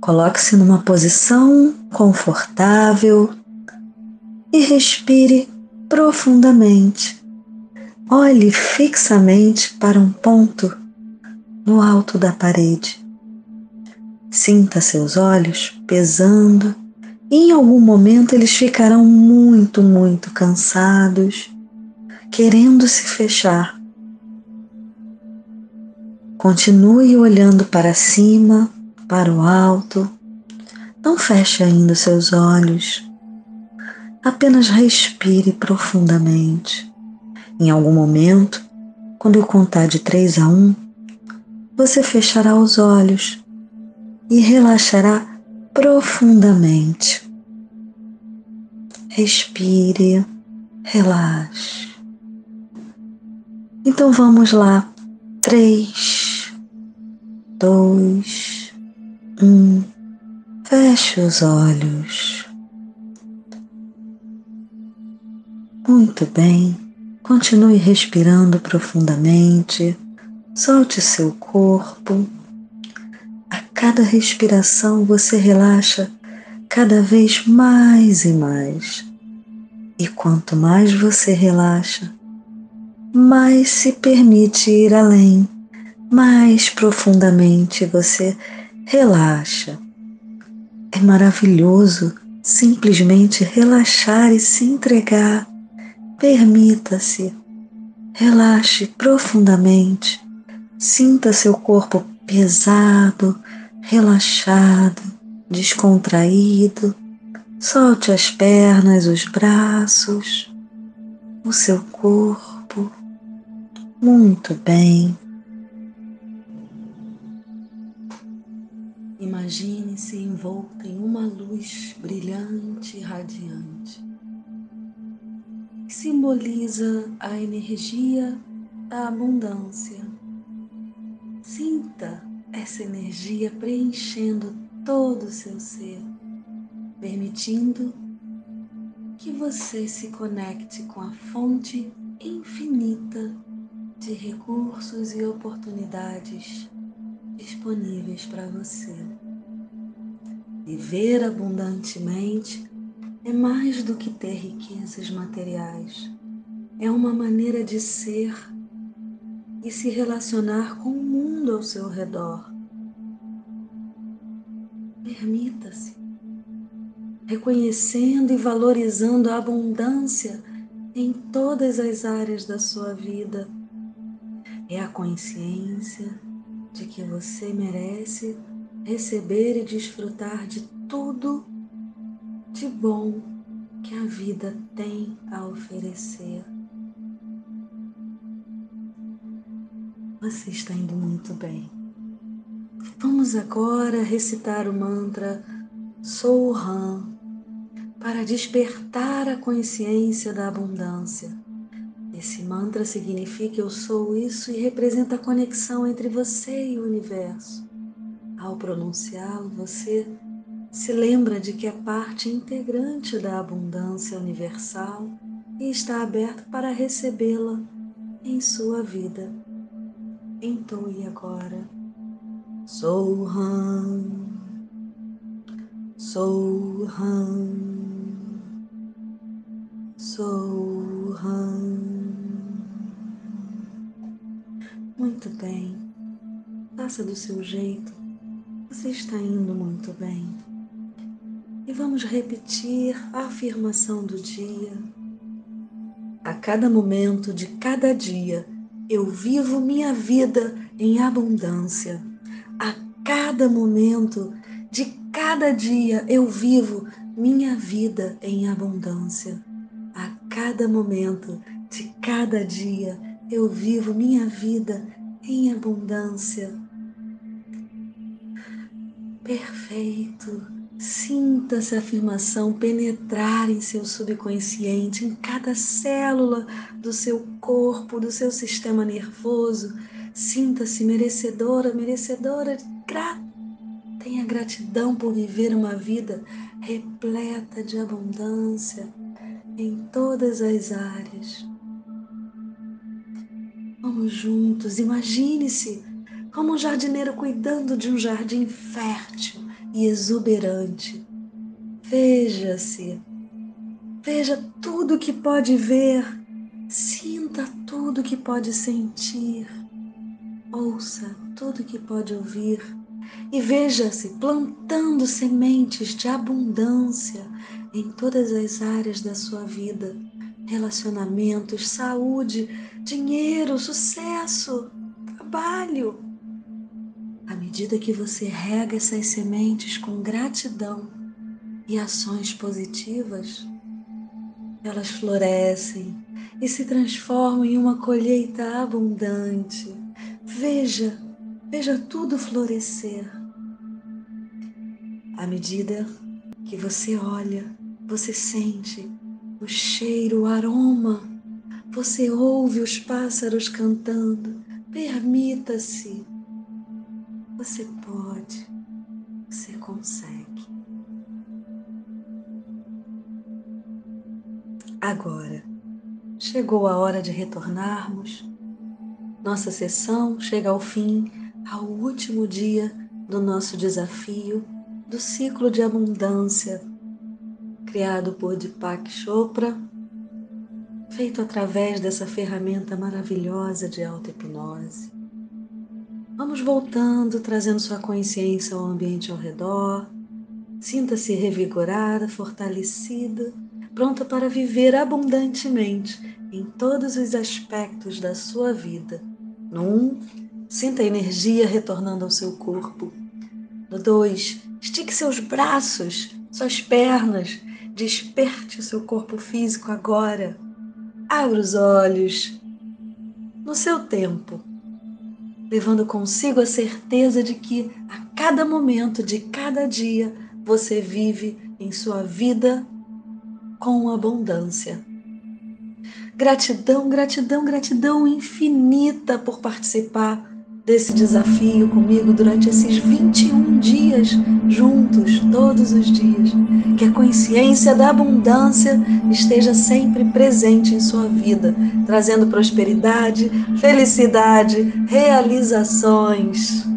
Coloque-se numa posição confortável e respire profundamente. Olhe fixamente para um ponto no alto da parede. Sinta seus olhos pesando e em algum momento eles ficarão muito, muito cansados, querendo se fechar. Continue olhando para cima, para o alto, não feche ainda seus olhos, apenas respire profundamente. Em algum momento, quando eu contar de 3 a 1, você fechará os olhos e relaxará profundamente. Respire, relaxe. Então vamos lá, 3, 2, 1, feche os olhos. Muito bem, continue respirando profundamente, solte seu corpo. A cada respiração você relaxa cada vez mais e mais. E quanto mais você relaxa, mais se permite ir além, mais profundamente você relaxa. É maravilhoso simplesmente relaxar e se entregar. Permita-se, relaxe profundamente. Sinta seu corpo pesado, relaxado, descontraído. Solte as pernas, os braços, o seu corpo. Muito bem. Imagine-se envolta em uma luz brilhante e radiante, que simboliza a energia da abundância. Sinta essa energia preenchendo todo o seu ser, permitindo que você se conecte com a fonte infinita de recursos e oportunidades disponíveis para você. Viver abundantemente é mais do que ter riquezas materiais. É uma maneira de ser e se relacionar com o mundo ao seu redor. Permita-se, reconhecendo e valorizando a abundância em todas as áreas da sua vida. É a consciência de que você merece receber e desfrutar de tudo de bom que a vida tem a oferecer. Você está indo muito bem. Vamos agora recitar o mantra Sou Ram para despertar a consciência da abundância. Esse mantra significa eu sou isso e representa a conexão entre você e o universo. Ao pronunciá-lo, você se lembra de que é parte integrante da abundância universal e está aberto para recebê-la em sua vida. Entoe agora. Sou Ram, Sou Ram, Sou Ram. Muito bem, faça do seu jeito, você está indo muito bem. E vamos repetir a afirmação do dia. A cada momento de cada dia, eu vivo minha vida em abundância. A cada momento de cada dia, eu vivo minha vida em abundância. A cada momento de cada dia, eu vivo minha vida em abundância. Perfeito. Sinta essa afirmação penetrar em seu subconsciente, em cada célula do seu corpo, do seu sistema nervoso. Sinta-se merecedora, merecedora, tenha gratidão por viver uma vida repleta de abundância em todas as áreas. Vamos juntos, imagine-se como um jardineiro cuidando de um jardim fértil e exuberante. Veja-se, veja tudo que pode ver, sinta tudo que pode sentir, ouça tudo que pode ouvir e veja-se plantando sementes de abundância em todas as áreas da sua vida, relacionamentos, saúde, dinheiro, sucesso, trabalho. À medida que você rega essas sementes com gratidão e ações positivas, elas florescem e se transformam em uma colheita abundante. Veja tudo florescer. À medida que você olha, você sente o cheiro, o aroma, você ouve os pássaros cantando. Permita-se. Você pode, você consegue. Agora, chegou a hora de retornarmos. Nossa sessão chega ao fim, ao último dia do nosso desafio do ciclo de abundância, criado por Deepak Chopra, feito através dessa ferramenta maravilhosa de auto-hipnose. Vamos voltando, trazendo sua consciência ao ambiente ao redor. Sinta-se revigorada, fortalecida, pronta para viver abundantemente em todos os aspectos da sua vida. No 1, sinta a energia retornando ao seu corpo. No 2, estique seus braços, suas pernas, desperte o seu corpo físico agora. Abra os olhos no seu tempo, levando consigo a certeza de que a cada momento de cada dia você vive em sua vida com abundância. Gratidão, gratidão, gratidão infinita por participar desse desafio comigo durante esses 21 dias juntos, todos os dias. Que a consciência da abundância esteja sempre presente em sua vida, trazendo prosperidade, felicidade, realizações.